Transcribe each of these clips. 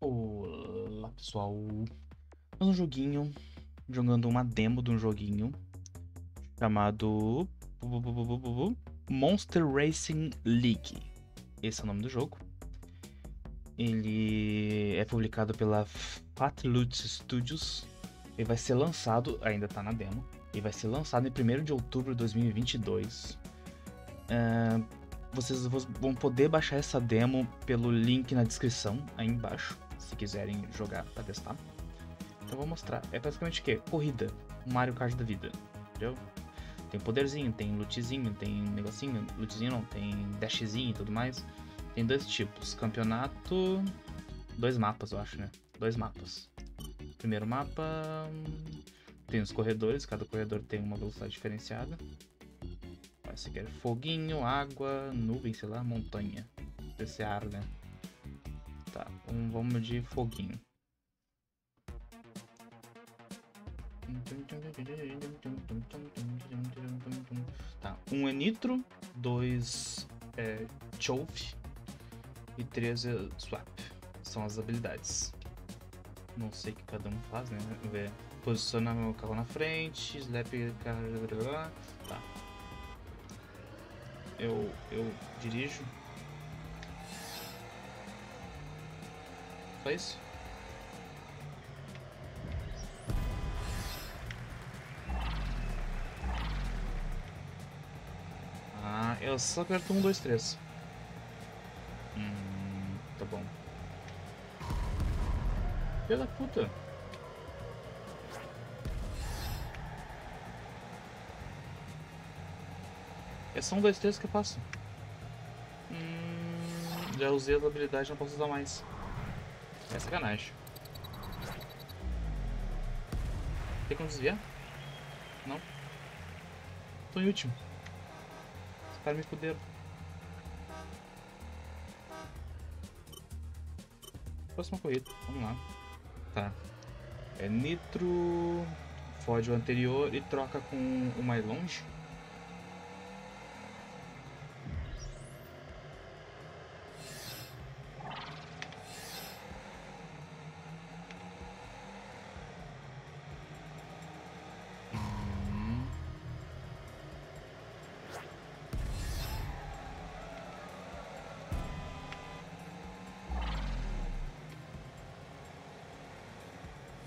Olá pessoal, mais um joguinho, jogando uma demo de um joguinho chamado Monster Racing League. Esse é o nome do jogo. Ele é publicado pela Phat Loot Studios. Ele vai ser lançado, ainda tá na demo, ele vai ser lançado em 1º de outubro de 2022. Vocês vão poder baixar essa demo pelo link na descrição, aí embaixo, se quiserem jogar para testar. Então vou mostrar. É basicamente o que? Corrida. Mario Kart da vida. Entendeu? Tem poderzinho, tem lootzinho, tem negocinho. Lootzinho não, tem dashzinho e tudo mais. Tem dois tipos. Campeonato. Dois mapas, eu acho, né? Dois mapas. Primeiro mapa. Tem os corredores, cada corredor tem uma velocidade diferenciada. Você quer foguinho, água, nuvem, sei lá, montanha. Esse ar, né? Tá, vamos de foguinho. Tá, um é nitro, dois é chove e três é swap. São as habilidades. Não sei o que cada um faz, né? Posiciona meu carro na frente, slap carro. Tá. Eu dirijo. Só isso? Ah, eu só aperto 1, 2, 3. Tá bom. Filha da puta! É só 1, 2, 3 que eu passo. Já usei a habilidade, não posso usar mais. É sacanagem. Tem como desviar? Não. Tô em último. Os caras me fuderam. Próxima corrida, vamos lá. Tá. É nitro. Fode o anterior e troca com o mais longe.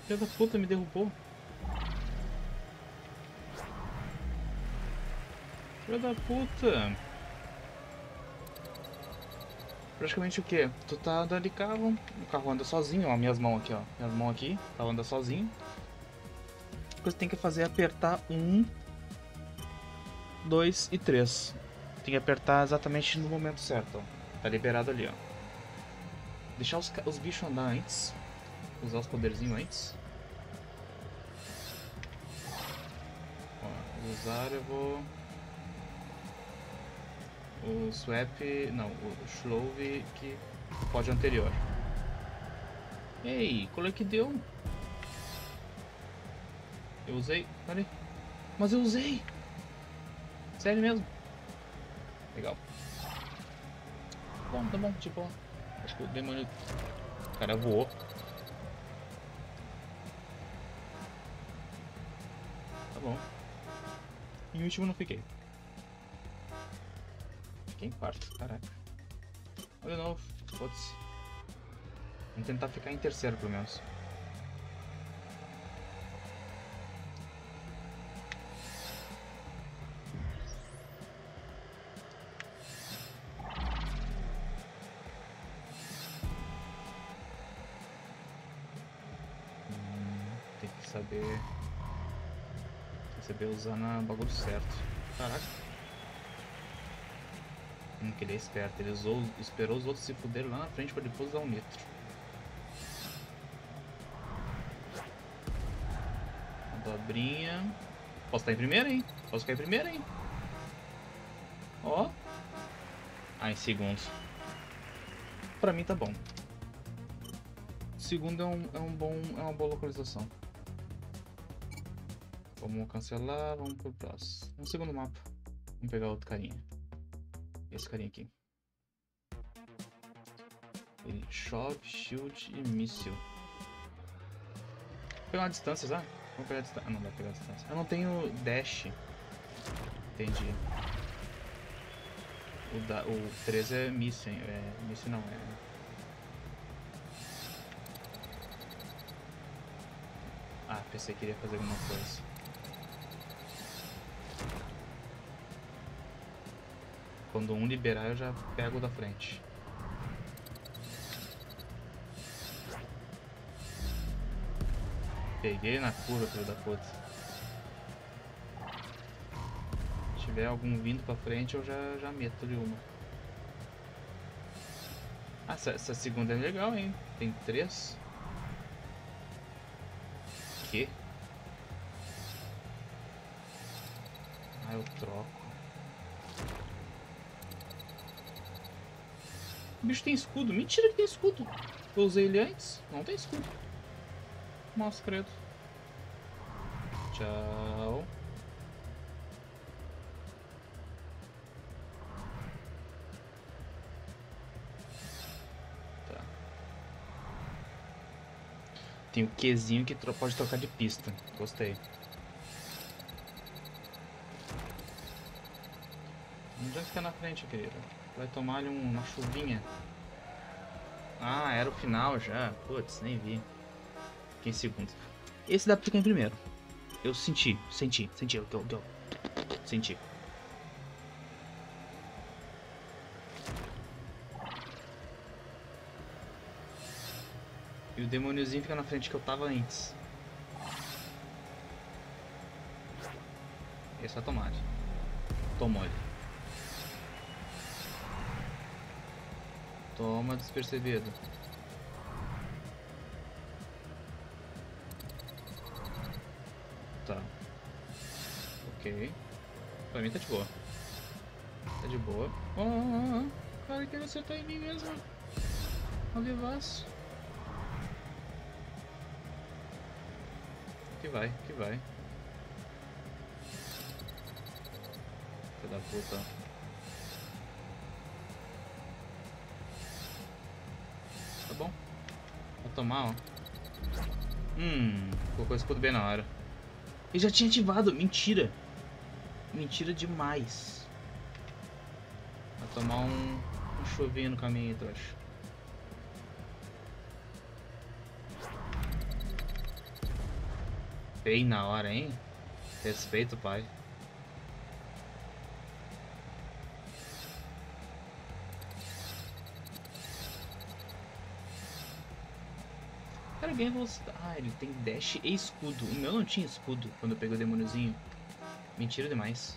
Filha da puta, me derrubou. Filha da puta. Praticamente o que? Tu tá dando de carro, o carro anda sozinho, ó, minhas mãos aqui, ó. Minhas mãos aqui, o carro anda sozinho. O que você tem que fazer é apertar 1, 2 e 3. Tem que apertar exatamente no momento certo, ó. Tá liberado ali, ó. Deixar os bichos andar antes. Usar os poderzinhos antes. Ó, usar eu vou. O swap. Não, o Shlove que pode anterior. Ei, qual é que deu? Eu usei. Peraí. Mas eu usei! Sério mesmo? Legal. Bom, tá bom, tipo. Acho que o demônio. O cara voou. Bom, em último não fiquei. Fiquei em quarto, caraca. Olha de novo, foda-se. Vamos tentar ficar em terceiro pelo menos. Tem que saber. Saber usar na bagulho certo. Caraca. Que ele é esperto. Ele esperou os outros se fuderem lá na frente para depois usar o nitro. A dobrinha. Posso estar em primeiro, hein? Posso ficar em primeiro, hein? Ó. Ah, em segundo. Pra mim tá bom. Segundo é uma boa localização. Vamos cancelar, vamos pro próximo. Um segundo mapa. Vamos pegar outro carinha. Esse carinha aqui. Okay. Shop, shield e míssil. Vou pegar uma distância já? Vou pegar a distância. Ah, não dá pra pegar a distância. Eu não tenho dash. Entendi. O 3 é míssil. É míssil não, é... Ah, pensei que iria fazer alguma coisa. Quando um liberar, eu já pego da frente. Peguei na curva, filho da puta. Se tiver algum vindo pra frente, eu já meto de uma. Ah, essa segunda é legal, hein? Tem 3. Ah, eu troco. O bicho tem escudo. Mentira que tem escudo. Eu usei ele antes. Não tem escudo. Nossa, credo. Tchau. Tem o Qzinho que pode trocar de pista. Gostei. Não vai ficar na frente, querido. Vai tomar ali uma chuvinha. Ah, era o final já. Putz, nem vi. 15 segundos. Esse dá pra ficar em primeiro. Eu senti. Eu senti. E o demôniozinho fica na frente que eu tava antes. É só tomar. Tomou ele. Toma despercebido. Tá. Ok. Pra mim tá de boa. Tá de boa. Cara, quero acertar em mim mesmo. Olha o vaso. Que vai, que vai. Filho da puta. Tá bom. Vou tomar, ó. Colocou o escudo bem na hora. Eu já tinha ativado. Mentira. Mentira demais. Vai tomar um chovinho no caminho aí, trouxa. Bem na hora, hein? Respeito, pai. Cara, ganha velocidade. Ah, ele tem dash e escudo. O meu não tinha escudo quando eu peguei o demôniozinho. Mentira demais.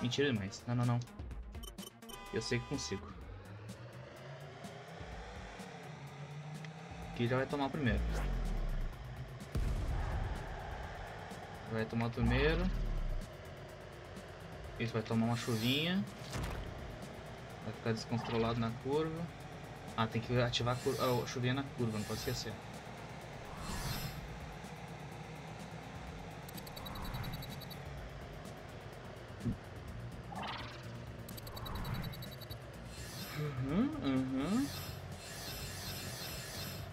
Mentira demais. Não, não, não. Eu sei que consigo. Aqui já vai tomar primeiro. Vai tomar o primeiro. Isso vai tomar uma chuvinha. Vai ficar descontrolado na curva. Ah, tem que ativar a curva, a chuvinha na curva, não pode esquecer.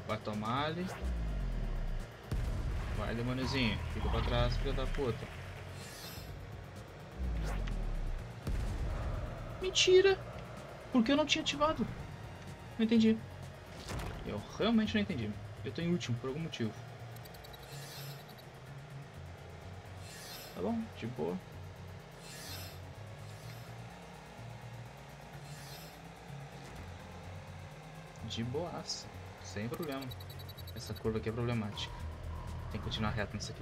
Vai tomar ali. Vai, demôniozinho, fica pra trás, filho da puta. Mentira! Porque eu não tinha ativado. Não entendi. Eu realmente não entendi. Eu tô em último, por algum motivo. Tá bom, de boa. De boaça, sem problema. Essa curva aqui é problemática. Tem que continuar reto nisso aqui.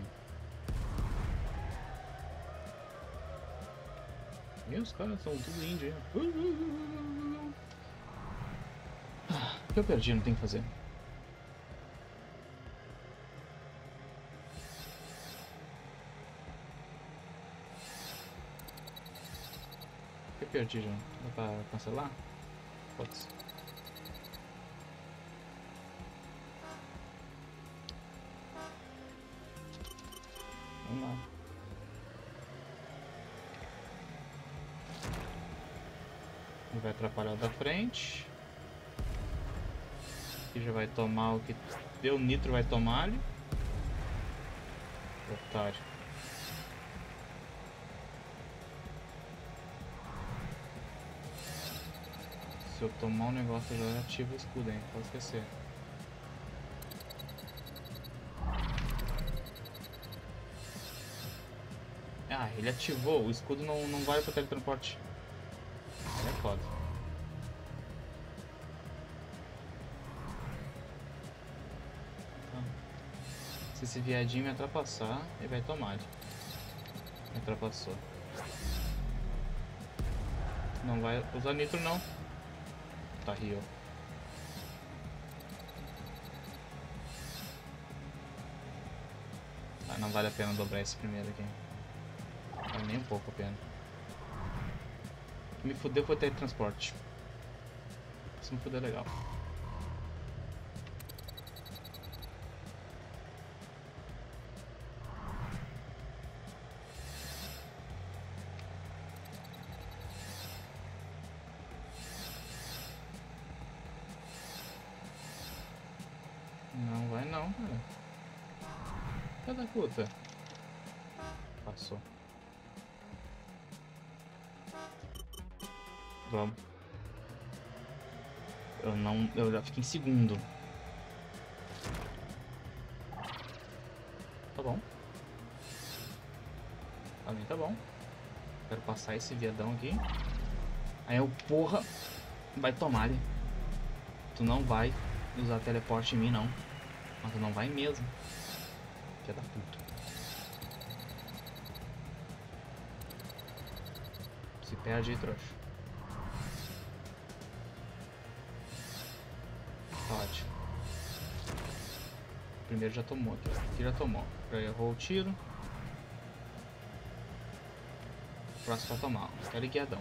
E os caras são tudo índio, hein? Ah, eu perdi, não tem o que fazer. Eu perdi já. Dá pra cancelar? Pode ser. Vai atrapalhar da frente. aqui já vai tomar o que deu nitro, vai tomar ali. Otário. Se eu tomar um negócio agora, ativa o escudo, hein? Pode esquecer. Ah, ele ativou. O escudo não vale para teletransporte. Ele é foda. Então, se esse viadinho me ultrapassar, ele vai tomar. Me ultrapassou. Não vai usar nitro, não. Tá, Rio. Ah, não vale a pena dobrar esse primeiro aqui. Nem um pouco a pena. Me fudeu foi teletransporte. Isso me fudeu legal. Não vai não, cara. Filha da puta. Passou. Vamos. Eu já fiquei em segundo. Tá bom. Também tá bom. Quero passar esse viadão aqui. Aí eu, porra, vai tomar ali. Tu não vai usar teleporte em mim, não. Mas tu não vai mesmo. Filha da puta. Se perde aí, trouxa. Ótimo. O primeiro já tomou aqui. Aqui já tomou. Já errou o tiro. O próximo vai tomar. Tá ligado.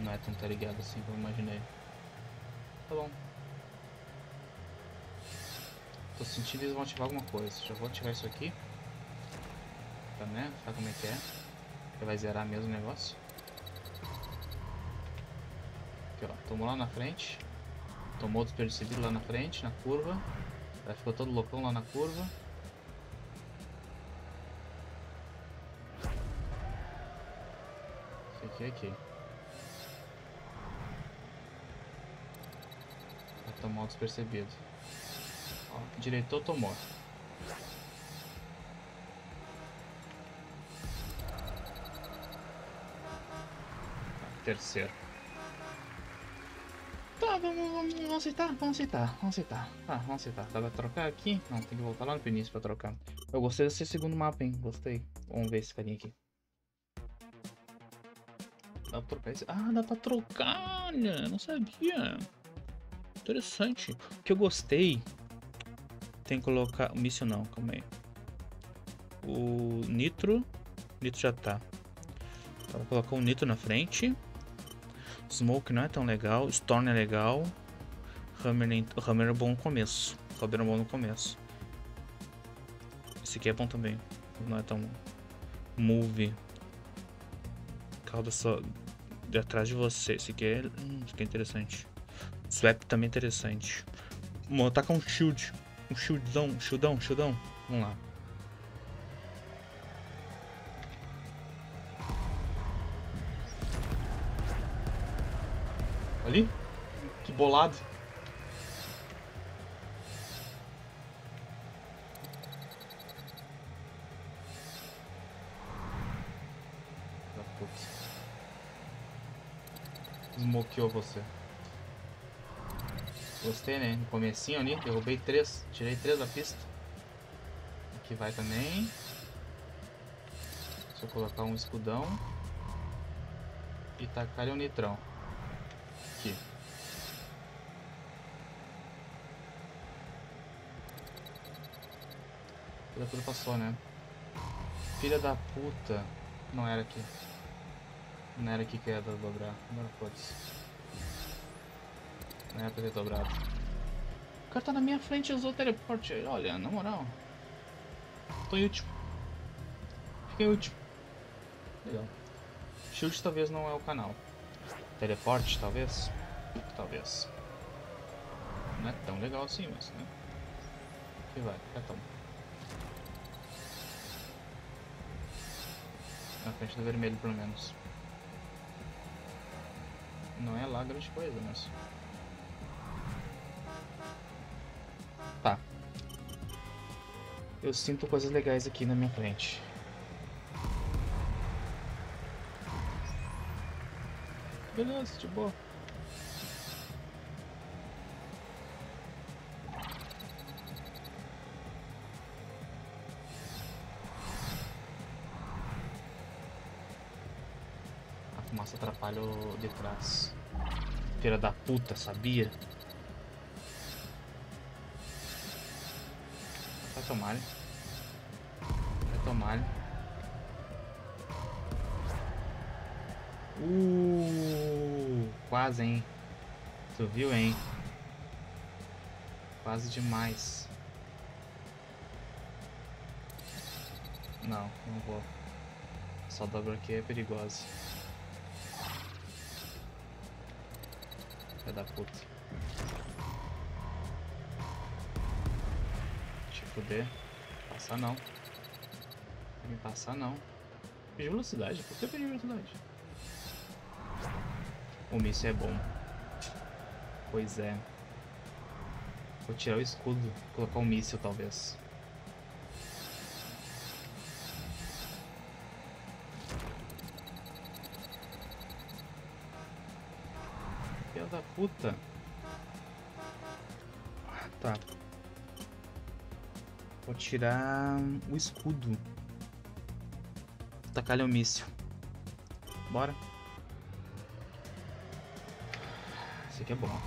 Não é tão tá ligado assim como eu imaginei. Tá bom. Tô sentindo que eles vão ativar alguma coisa. Já vou ativar isso aqui. Tá, né? Sabe como é que é? Já vai zerar mesmo o negócio. Aqui ó. Tomou lá na frente. Tomou despercebido lá na frente, na curva. Aí ficou todo loucão lá na curva. Isso aqui é aqui. Vai tomar o despercebido. Ó, direitou, tomou. Terceiro. Vamos aceitar, vamos aceitar. Dá pra trocar aqui? Não, tem que voltar lá no início pra trocar. Eu gostei desse segundo mapa, hein? Gostei. Vamos ver esse carinha aqui. Dá pra trocar esse... Ah, dá pra trocar, né? Não sabia. Interessante. O que eu gostei... Tem que colocar... O míssil não, calma aí. O nitro... Nitro já tá. Vou colocar o nitro na frente. Smoke não é tão legal, Storm é legal, Hammer é bom no começo, Cobra é bom no começo. Esse aqui é bom também, não é tão bom. Move, Calda só de atrás de você, esse aqui é interessante. Swap também é interessante. Vou atacar um shield, um shieldão, vamos lá. Ali? Que bolado! Desmoqueou você. Gostei, né? No comecinho ali, derrubei 3. Tirei 3 da pista. Aqui vai também. Deixa eu colocar um escudão. E tacar ali um nitrão. Aqui. Filha da puta passou, né? Filha da puta. Não era aqui. Não era aqui que ia dobrar. Agora pode-se. Não era pra ter dobrado. O cara tá na minha frente e usou o teleporte. Olha, na moral. Tô em último. Fiquei último. Legal. Chute talvez não é o canal. Teleporte, talvez? Talvez. Não é tão legal assim, mas né? Que vai, cartão. Na frente do vermelho, pelo menos. Não é lá grande coisa, mas... Tá. Eu sinto coisas legais aqui na minha frente. Beleza, de boa. A fumaça atrapalha o de trás. Filha da puta, sabia? Vai tomar. Vai tomar. Quase, hein? Tu viu, hein? Quase demais. Não, não vou. Essa dobra aqui é perigosa. Filha da puta. Te fuder. Passar não. Me passar não. Pedi velocidade? Por que eu pedi velocidade? O míssil é bom. Pois é. Vou tirar o escudo, colocar um míssil talvez. Filha da puta. Ah, tá. Vou tirar o escudo. Tacar-lhe o míssil. Bora. Isso aqui é bom.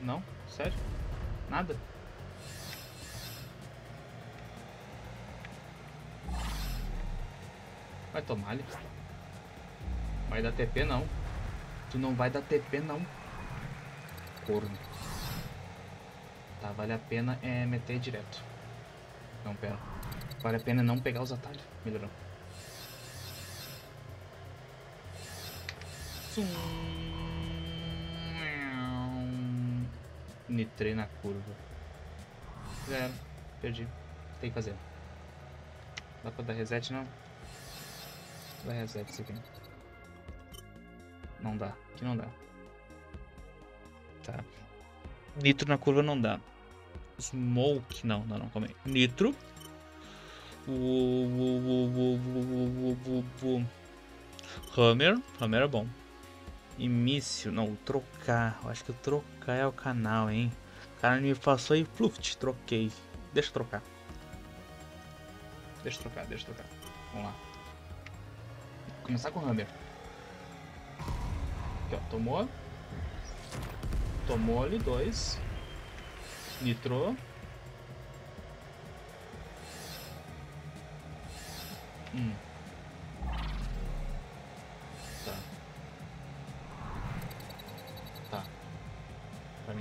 Não? Sério? Nada? Vai tomar ali. Vai dar TP não. Tu não vai dar TP não. Corno. Tá, vale a pena é meter direto. Não, pera. Vale a pena não pegar os atalhos. Melhorou. Nitrei na curva. Zero. Perdi. Tem que fazer. Dá pra dar reset não? Dá reset isso aqui. Não dá. Aqui não dá. Tá. Nitro na curva não dá. Smoke. Não, não, não. Calma aí. Nitro. Hammer. Hammer é bom. E míssil, não, trocar. Eu acho que trocar é o canal, hein? O cara me passou e pluft, troquei. Deixa eu trocar. Deixa eu trocar, deixa eu trocar. Vamos lá. Vou começar com o Hammer. Aqui, ó, tomou. Tomou ali, 2. Nitro.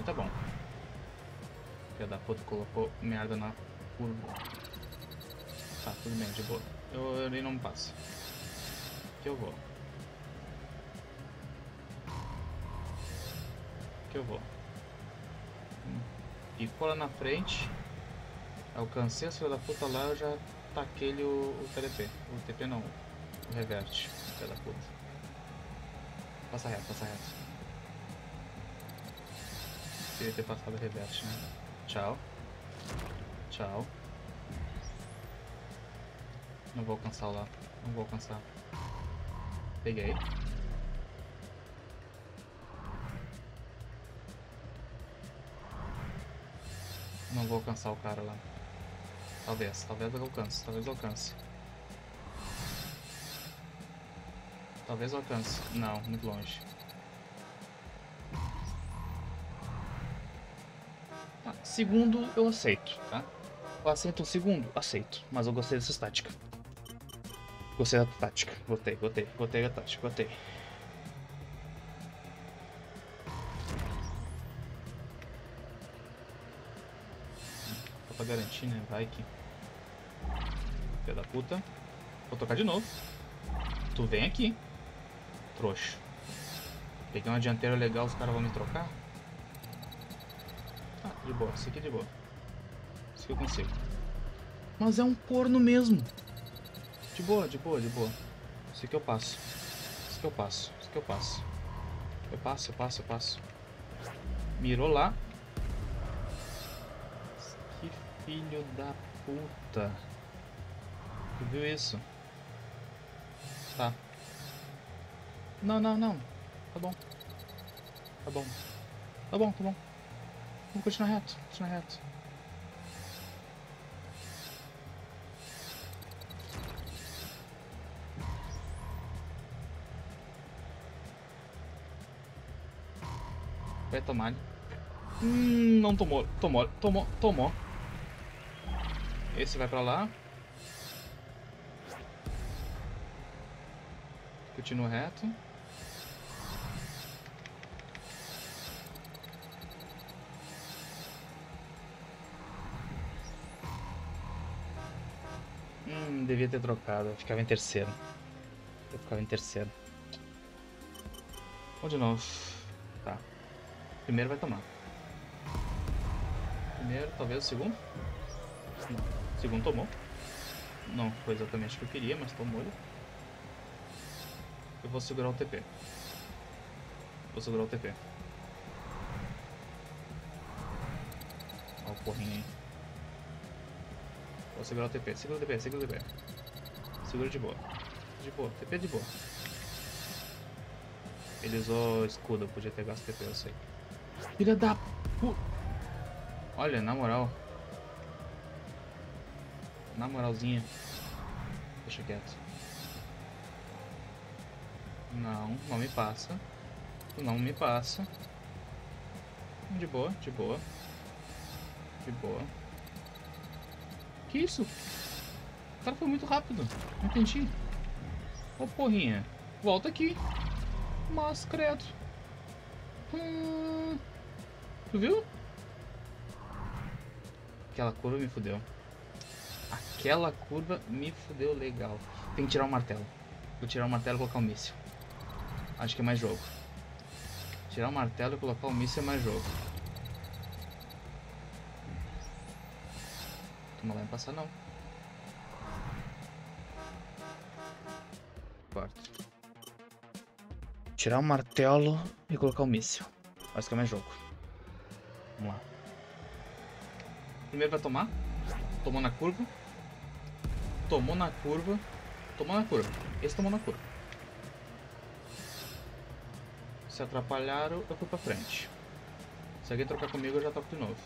Tá bom. Filha da puta colocou merda na curva. Tá, tudo bem, de boa. Eu nem não passo. Que eu vou. Que eu vou. E cola na frente. Alcancei a filha da puta lá, eu já taquei o TP. O TP não. O reverte. Filha da puta. Passa reto, passa reto. Queria ter passado reverte, né? Tchau. Tchau. Não vou alcançar lá. Não vou alcançar. Peguei. Não vou alcançar o cara lá. Talvez. Talvez eu alcance. Talvez eu alcance. Talvez eu alcance. Não, muito longe. Segundo, eu aceito, tá? Eu aceito o segundo? Aceito. Mas eu gostei dessa tática. Gostei da tática. Gostei, gostei, gostei da tática, gostei. Só pra garantir, né? Vai que... Filha da puta. Vou tocar de novo. Tu vem aqui. Trouxa. Peguei uma dianteira legal, os caras vão me trocar? Ah, de boa, isso aqui é de boa. Isso que eu consigo. Mas é um corno mesmo. De boa, de boa, de boa. Isso aqui eu passo. Isso que eu passo, isso que eu passo. Eu passo, eu passo, eu passo. Mirou lá. Que filho da puta. Tu viu isso? Tá. Não, não, não. Tá bom. Tá bom. Tá bom, tá bom. Vamos continuar reto, continuar reto. Vai tomar. Não tomou, tomou, tomou, tomou. Esse vai pra lá. Continua reto. Devia ter trocado, eu ficava em terceiro. Eu ficava em terceiro. Vamos de novo. Tá. Primeiro vai tomar. Primeiro, talvez o segundo? Não. O segundo tomou. Não foi exatamente o que eu queria, mas tomou ele. Eu vou segurar o TP. Vou segurar o TP. Olha o porrinho aí. Vou segurar o TP. Segura o TP, segura o TP. Segura de boa. De boa, TP de boa. Ele usou escudo, eu podia ter gasto TP, eu sei. Filha da puta! Olha, na moral. Na moralzinha. Deixa quieto. Não, não me passa. Não me passa. De boa, de boa. De boa. Que isso? O cara foi muito rápido. Não entendi. Ô porrinha. Volta aqui. Mas, credo. Tu viu? Aquela curva me fudeu. Aquela curva me fudeu legal. Tem que tirar o martelo. Vou tirar o martelo e colocar o míssil. Acho que é mais jogo. Tirar o martelo e colocar o míssil é mais jogo. Tu não vai me passar não. Quarto. Tirar o martelo e colocar o míssil. Acho que é mais jogo. Vamos lá. Primeiro vai tomar. Tomou na curva. Tomou na curva. Tomou na curva. Esse tomou na curva. Se atrapalharam, eu fui pra frente. Se alguém trocar comigo, eu já toco de novo.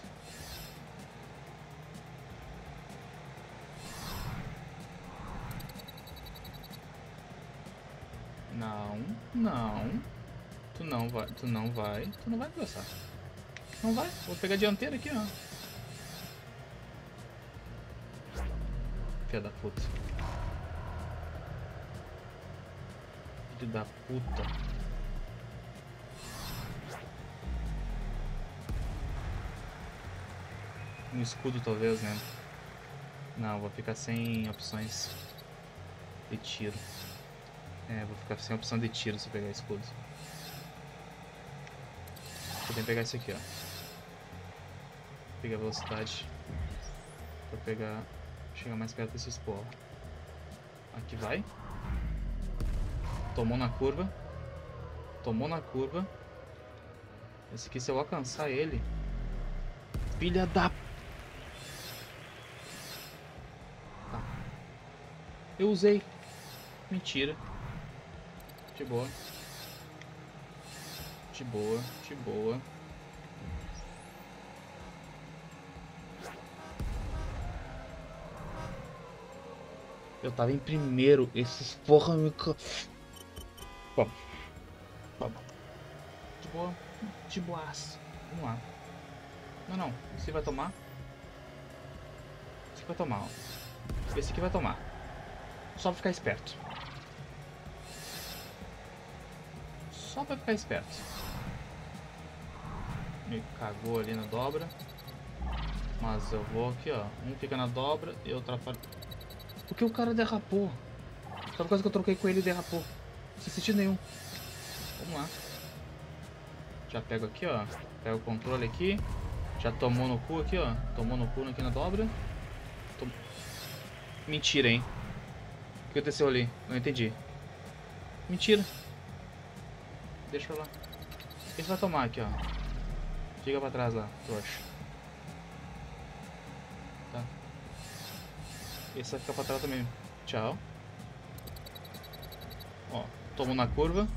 Não, não. Tu não vai, tu não vai. Tu não vai passar. Não vai. Vou pegar a dianteira aqui, ó. Filha da puta. Filho da puta. Um escudo talvez, né? Não, vou ficar sem opções de tiro. É, vou ficar sem opção de tiro se eu pegar escudo. Eu tenho que pegar isso aqui, ó. Pegar velocidade. Pra pegar... Chegar mais perto desses porra. Aqui vai. Tomou na curva. Tomou na curva. Esse aqui, se eu alcançar ele... Filha da... Tá. Eu usei. Mentira. De boa. De boa, de boa. Eu tava em primeiro. Esses porra me... Bom. Bom. De boa. De boas. Vamos lá. Não, não. Esse vai tomar. Esse aqui vai tomar, ó. Esse aqui vai tomar. Só pra ficar esperto. Só pra ficar esperto. Me cagou ali na dobra. Mas eu vou aqui, ó. Um fica na dobra e eu atrapalho. Porque o cara derrapou. Só por causa que eu troquei com ele e derrapou. Sem sentido nenhum. Vamos lá. Já pego aqui, ó. Pego o controle aqui. Já tomou no cu aqui, ó. Tomou no cu aqui na dobra. Mentira, hein. O que aconteceu ali? Não entendi. Mentira. Deixa eu lá. Deixa eu tomar aqui, ó. Fica pra trás lá, trouxa. Tá. Esse vai ficar pra trás também. Tchau. Ó, tomou na curva.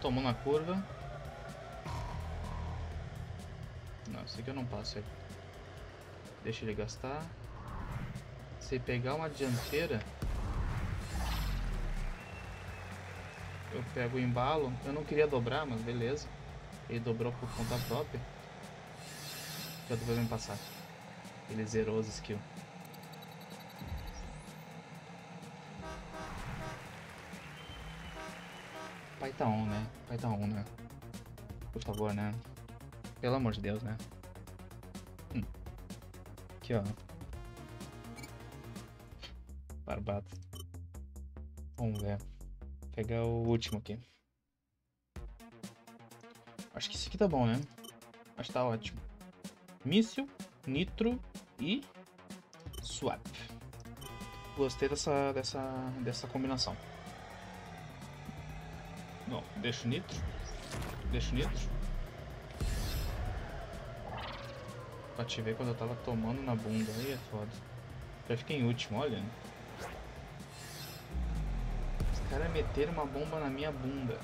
Tomou na curva. Não, isso aqui eu não passo. Deixa ele gastar. Se pegar uma dianteira, eu pego o embalo. Eu não queria dobrar, mas beleza. Ele dobrou por conta própria. Já tô fazendo passar. Ele zerou as skills. Pai tá on, né? Pai tá on, né? Por favor, né? Pelo amor de Deus, né? Aqui, ó. Barbado. Vamos ver. Vou pegar o último aqui. Acho que isso aqui tá bom, né? Acho que tá ótimo. Míssil, nitro e swap. Gostei dessa combinação. Não, deixa o nitro. Deixa o nitro. Ativei quando eu tava tomando na bunda. Aí é foda. Já fiquei em último, olha. Cara, meter uma bomba na minha bunda.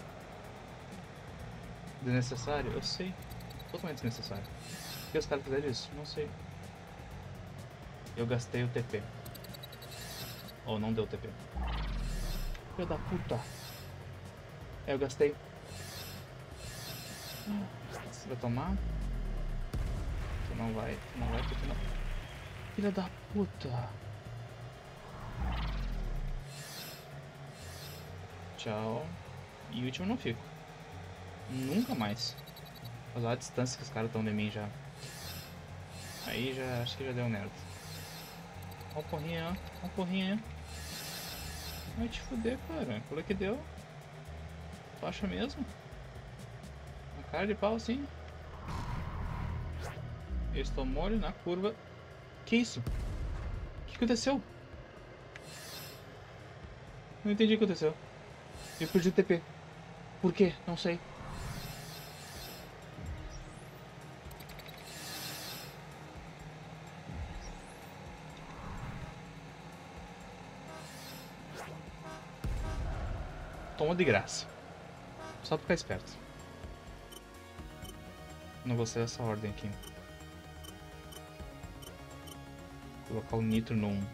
Desnecessário? Eu sei. Totalmente desnecessário. Por que os caras fizeram isso? Não sei. Eu gastei o TP. Ou não deu TP. Filho da puta. É, eu gastei. Você vai tomar? Tu não vai. Tu não vai porque não. Filho da puta. Tchau. E último eu não fico. Nunca mais. Olha lá a distância que os caras estão de mim já. Aí já acho que já deu merda. Ó o porrinha, ó. Ó o porrinha. Vai te fuder, cara. Qual é que deu? Tu acha mesmo? Uma cara de pau assim. Eu estou mole na curva. Que isso? O que aconteceu? Não entendi o que aconteceu. Eu perdi o TP. Por quê? Não sei. Toma de graça. Só pra ficar esperto. Não vou ser essa ordem aqui. Vou colocar o nitro no 1.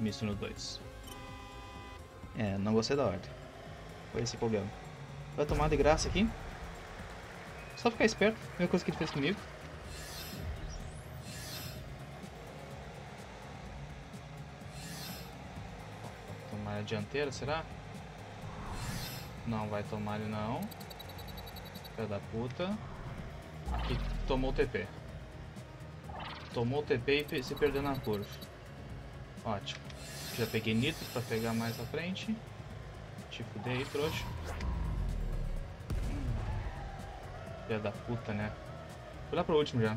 Míssil no 2. É, não gostei da ordem. Foi esse problema. Vai tomar de graça aqui. Só ficar esperto. A mesma coisa que ele fez comigo. Tomar a dianteira, será? Não vai tomar ele não. Filha da puta. Aqui tomou o TP. Tomou o TP e se perdeu na curva. Ótimo. Já peguei nitro pra pegar mais à frente. Te fuder aí, trouxa. Filha da puta, né? Vou lá pro último já.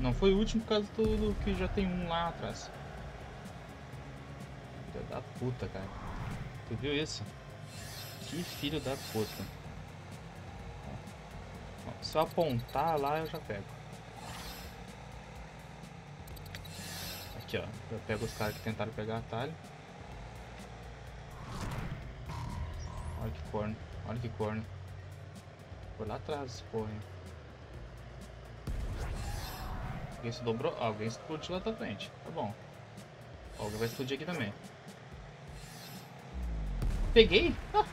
Não foi o último por causa do que já tem um lá atrás. Filha da puta, cara. Tu viu isso? Que filho da puta. Se eu apontar lá, eu já pego. Aqui, ó. Eu pego os caras que tentaram pegar atalho. Olha que corno, olha que corno. Foi lá atrás esse porra, hein? Alguém se dobrou? Ah, alguém explodiu lá da frente, tá bom. Alguém vai explodir aqui também. Peguei? Ah.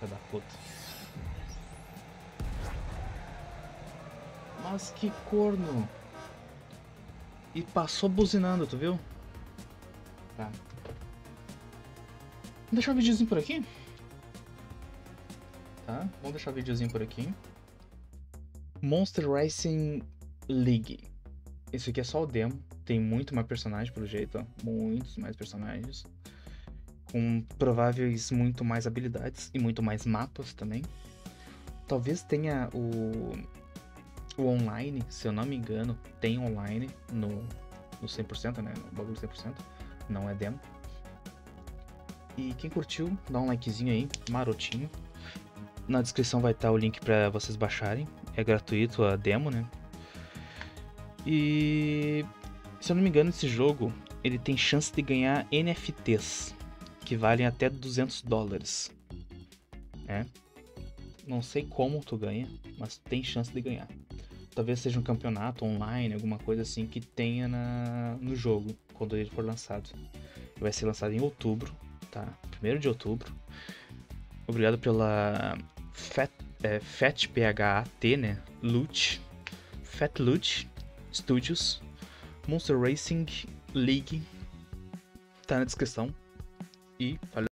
Filha da puta. Mas que corno. E passou buzinando, tu viu? Tá. Vamos deixar o videozinho por aqui? Tá, vamos deixar o videozinho por aqui. Monster Racing League. Esse aqui é só o demo. tem muito mais personagens pelo jeito, ó, muitos mais personagens, com prováveis muito mais habilidades e muito mais mapas também. Talvez tenha o online, se eu não me engano, tem online no 100%, né, no bagulho 100%, não é demo. E quem curtiu, dá um likezinho aí, marotinho. Na descrição vai estar o link para vocês baixarem, é gratuito a demo, né. E se eu não me engano, esse jogo ele tem chance de ganhar NFTs que valem até $200, né? Não sei como tu ganha, mas tem chance de ganhar. Talvez seja um campeonato online, alguma coisa assim que tenha no jogo quando ele for lançado. Vai ser lançado em outubro, tá? 1º de outubro. Obrigado pela Phat, né? Phat Loot Studios, Monster Racing League, tá na descrição. E valeu.